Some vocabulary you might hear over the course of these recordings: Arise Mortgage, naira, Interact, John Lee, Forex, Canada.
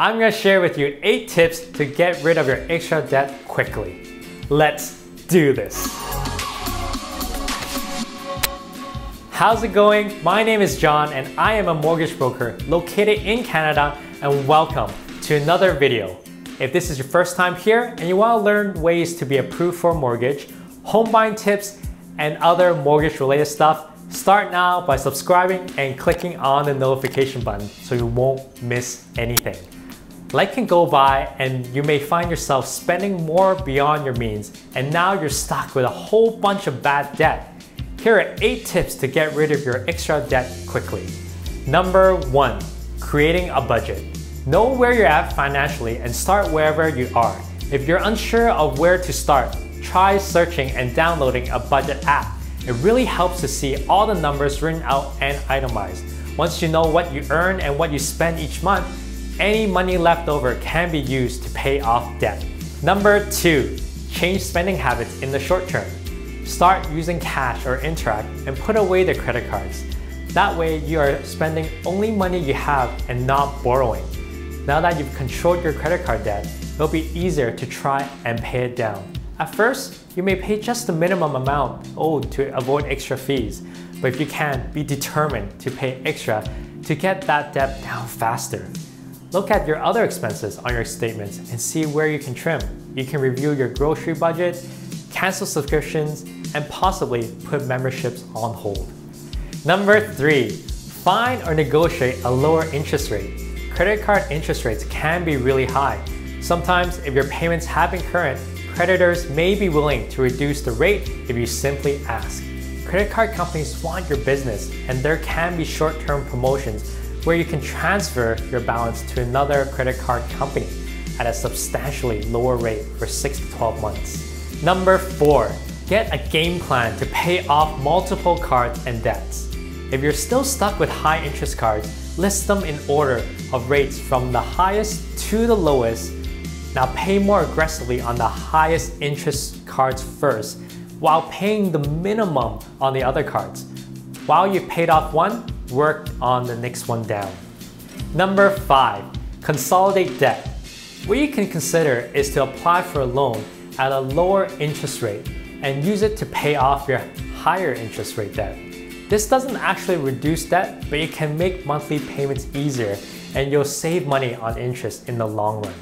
I'm gonna share with you 8 tips to get rid of your extra debt quickly. Let's do this. How's it going? My name is John and I am a mortgage broker located in Canada, and welcome to another video. If this is your first time here and you wanna learn ways to be approved for a mortgage, home buying tips, and other mortgage related stuff, start now by subscribing and clicking on the notification button so you won't miss anything. Life can go by and you may find yourself spending more beyond your means, and now you're stuck with a whole bunch of bad debt. Here are 8 tips to get rid of your extra debt quickly. Number 1. Creating a budget. Know where you're at financially and start wherever you are. If you're unsure of where to start, try searching and downloading a budget app. It really helps to see all the numbers written out and itemized. Once you know what you earn and what you spend each month, any money left over can be used to pay off debt. Number 2, change spending habits in the short term. Start using cash or Interact and put away the credit cards. That way you are spending only money you have and not borrowing. Now that you've controlled your credit card debt, it'll be easier to try and pay it down. At first, you may pay just the minimum amount owed to avoid extra fees, but if you can, be determined to pay extra to get that debt down faster. Look at your other expenses on your statements and see where you can trim. You can review your grocery budget, cancel subscriptions, and possibly put memberships on hold. Number 3, find or negotiate a lower interest rate. Credit card interest rates can be really high. Sometimes, if your payments have been current, creditors may be willing to reduce the rate if you simply ask. Credit card companies want your business, and there can be short-term promotions where you can transfer your balance to another credit card company at a substantially lower rate for 6 to 12 months. Number 4, get a game plan to pay off multiple cards and debts. If you're still stuck with high interest cards, list them in order of rates from the highest to the lowest. Now pay more aggressively on the highest interest cards first, while paying the minimum on the other cards. While you've paid off one, work on the next one down. Number 5, consolidate debt. What you can consider is to apply for a loan at a lower interest rate and use it to pay off your higher interest rate debt. This doesn't actually reduce debt, but it can make monthly payments easier and you'll save money on interest in the long run.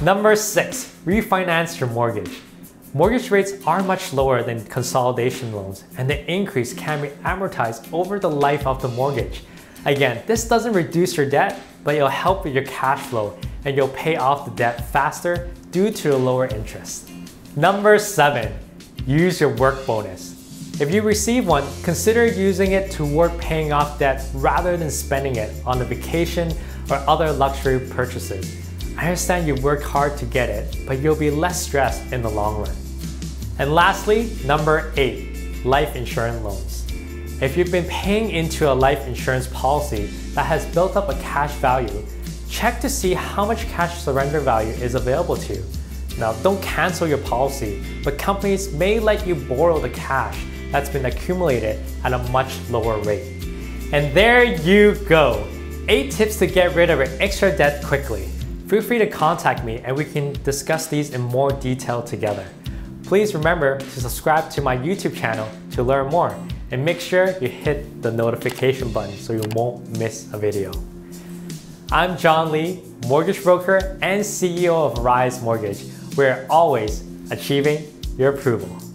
Number 6, refinance your mortgage. Mortgage rates are much lower than consolidation loans, and the increase can be amortized over the life of the mortgage. Again, this doesn't reduce your debt, but it'll help with your cash flow, and you'll pay off the debt faster due to the lower interest. Number 7, use your work bonus. If you receive one, consider using it toward paying off debt rather than spending it on a vacation or other luxury purchases. I understand you work hard to get it, but you'll be less stressed in the long run. And lastly, number 8, life insurance loans. If you've been paying into a life insurance policy that has built up a cash value, check to see how much cash surrender value is available to you. Now, don't cancel your policy, but companies may let you borrow the cash that's been accumulated at a much lower rate. And there you go, 8 tips to get rid of your extra debt quickly. Feel free to contact me and we can discuss these in more detail together. Please remember to subscribe to my YouTube channel to learn more, and make sure you hit the notification button so you won't miss a video. I'm John Lee, mortgage broker and CEO of Arise Mortgage. We're always achieving your approval.